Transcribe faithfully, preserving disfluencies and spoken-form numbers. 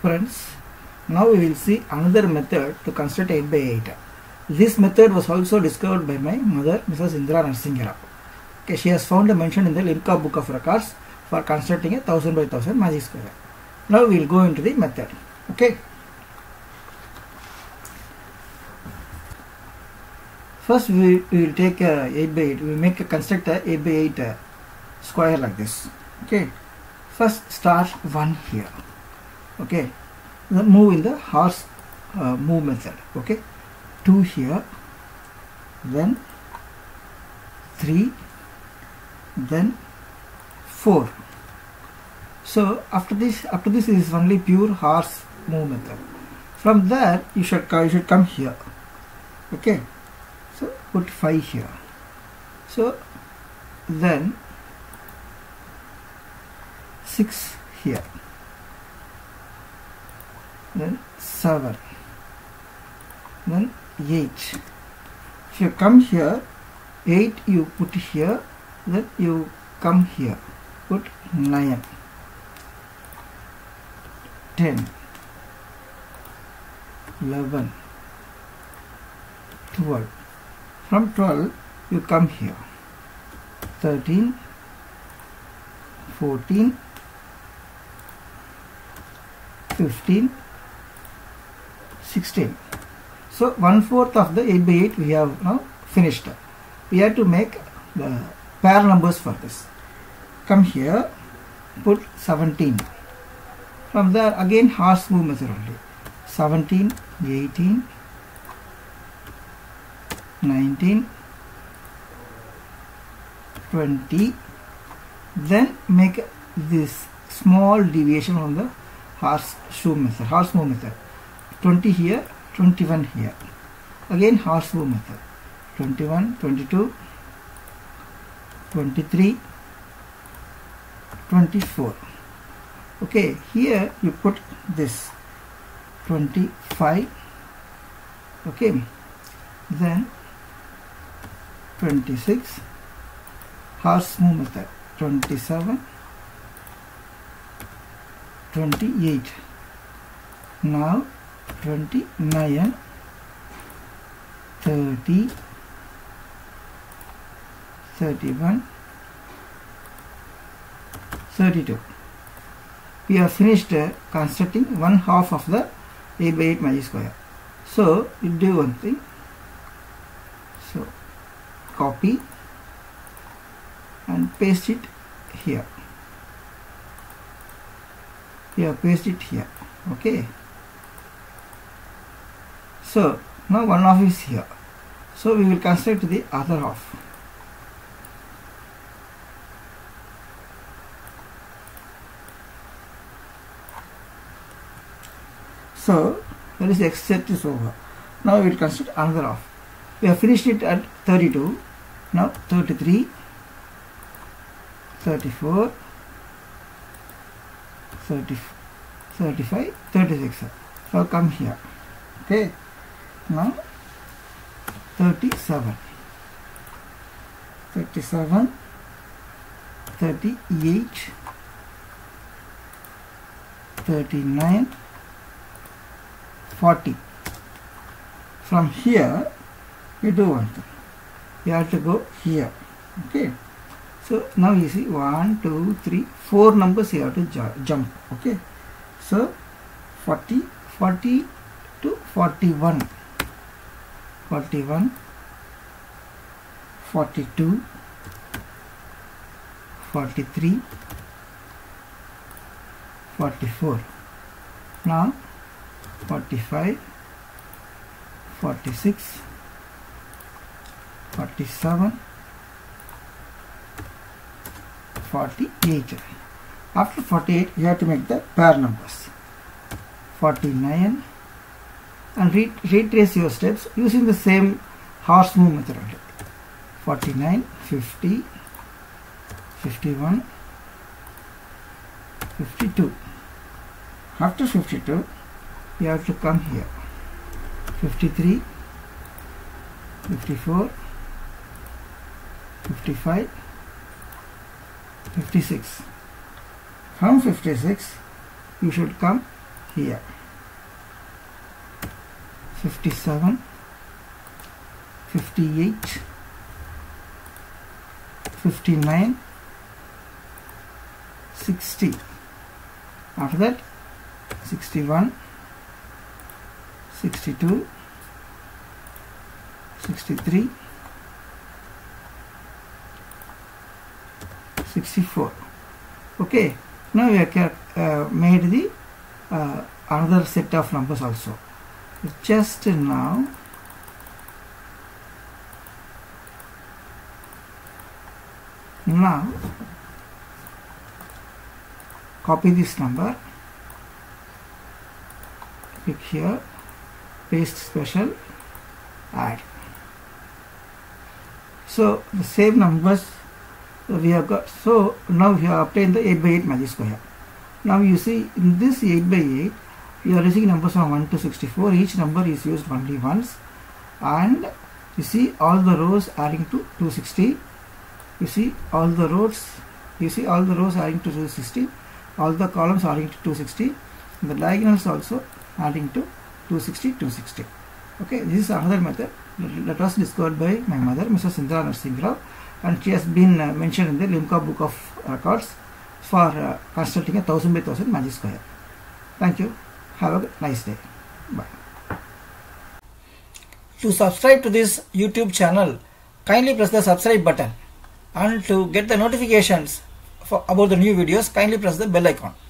Friends, now we will see another method to construct eight by eight. This method was also discovered by my mother, Missus Indira Narasinga Rao. Okay, she has found a mention in the Limca Book of Records for constructing a one thousand by one thousand magic square. Now we will go into the method. Okay. First we will take a eight by eight, we make a construct a eight by eight square like this. Okay. First start one here. Okay. Then move in the horse uh, move method. Okay. two here. Then three. Then four. So after this, after this is only pure horse move method. From there you should you should come here. Okay. So put five here. So then six here. Then seven. Then eight. If you come here, eight you put here. Then you come here. Put nine. ten. eleven. twelve. From twelve you come here, thirteen, fourteen, fifteen, sixteen. So one fourth of the eight by eight we have now finished. We have to make the pair numbers for this. Come here, put seventeen. From there again horse move method only. seventeen, eighteen, nineteen, twenty, then make this small deviation on the horse shoe method, horse move method. twenty here, twenty-one here. Again horse move method. twenty-one, twenty-two, twenty-three, twenty-four. Okay, here you put this twenty-five. Okay, then twenty-six, horse move method, twenty-seven, twenty-eight, now twenty-nine, thirty, thirty-one, thirty-two. We have finished uh, constructing one half of the eight by eight magic square. So we do one thing. So copy and paste it here. Yeah, paste it here. Okay. So now one half is here. So we will construct the other half. So there is excerpt is over. Now we will construct another half. We have finished it at thirty-two. Now thirty-three, thirty-four, thirty, thirty-five, thirty-six. Now come here. Okay. Now thirty-seven, thirty-seven, thirty-eight, thirty-nine, forty. From here we do one thing. You have to go here. Okay. So now you see one, two, three, four numbers you have to jump. Okay. So forty, forty to forty-one, forty-one, forty-two, forty-three, forty-four. Now forty-five, forty-six, forty-seven, forty-eight. After forty-eight you have to make the pair numbers. forty-nine, and re retrace your steps using the same horse move method. forty-nine, fifty, fifty-one, fifty-two. After fifty-two you have to come here. fifty-three, fifty-four, fifty-five, fifty-six. From fifty-six you should come here, fifty-seven, fifty-eight, fifty-nine, sixty. After that, sixty-one, sixty-two, sixty-three, sixty-four. Okay, now we have uh, made the uh, another set of numbers also. Just now now copy this number, click here, paste special, add. So the same numbers we have got. So now we have obtained the eight by eight magic square. Now you see in this eight by eight you are receiving numbers from one to sixty-four. Each number is used only once, and you see all the rows adding to two hundred sixty. You see all the rows you see all the rows adding to two hundred sixty, all the columns adding to two hundred sixty, and the diagonals also adding to two hundred sixty, two hundred sixty. Okay, this is another method that was discovered by my mother, Missus Indira Narasinga Rao, and she has been uh, mentioned in the Limca Book of Records for uh, constructing a thousand by thousand magic square. Thank you. Have a nice day. Bye. To subscribe to this YouTube channel, kindly press the subscribe button, and to get the notifications for about the new videos, kindly press the bell icon.